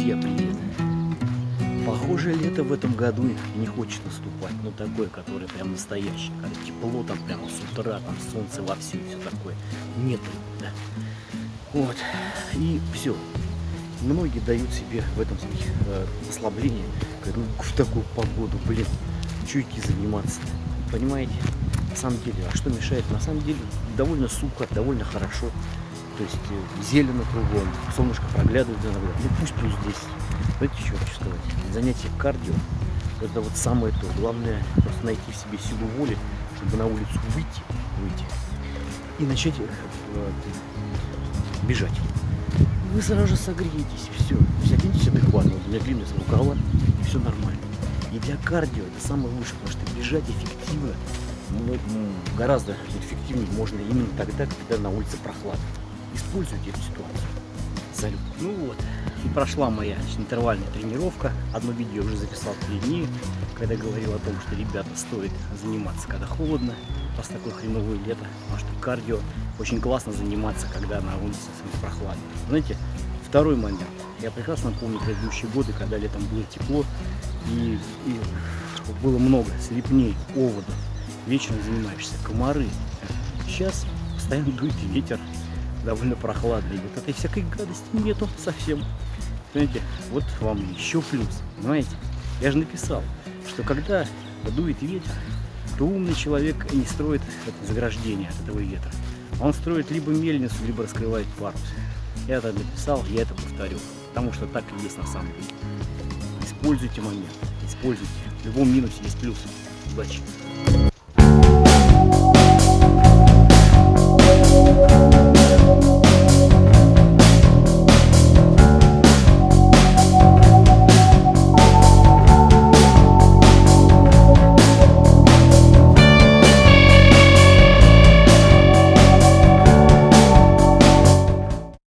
Друзья, привет! Похоже, лето в этом году не хочет наступать, но такое, которое прям настоящее, когда тепло там прямо с утра, там солнце вовсю и все такое. Нету, да. Вот, и все. Многие дают себе в этом смысле ослабление, когда в такую погоду, блин, чуйки заниматься-то, понимаете? На самом деле, а что мешает? На самом деле, довольно сухо, довольно хорошо. То есть зелено кругом, солнышко проглядывает иногда. Ну пусть плюс 10. Знаете, что хочу сказать? Занятие кардио, это вот самое то. Главное просто найти в себе силу воли, чтобы на улицу выйти и начать бежать. Вы сразу же согреетесь, все. Оденьтесь адекватно, для длинности рукава, и все нормально. И для кардио это самое лучшее, потому что бежать эффективно, гораздо эффективнее можно именно тогда, когда на улице прохладно. Используйте эту ситуацию. Салют. Ну вот, и прошла моя интервальная тренировка. Одно видео я уже записал в 3 дня, когда говорил о том, что, ребята, стоит заниматься, когда холодно, раз такое хреновое лето, потому что кардио очень классно заниматься, когда на улице прохладно. Знаете, второй момент. Я прекрасно помню предыдущие годы, когда летом было тепло и было много слепней, оводов. Вечером занимаешься, комары. Сейчас постоянно дует ветер. Довольно прохладно, и вот этой всякой гадости нету совсем. Понимаете, вот вам еще плюс, понимаете? Я же написал, что когда дует ветер, то умный человек не строит заграждение от этого ветра. Он строит либо мельницу, либо раскрывает парус. Я это написал, я это повторю, потому что так и есть на самом деле. Используйте момент, используйте. В любом минусе есть плюс. Удачи!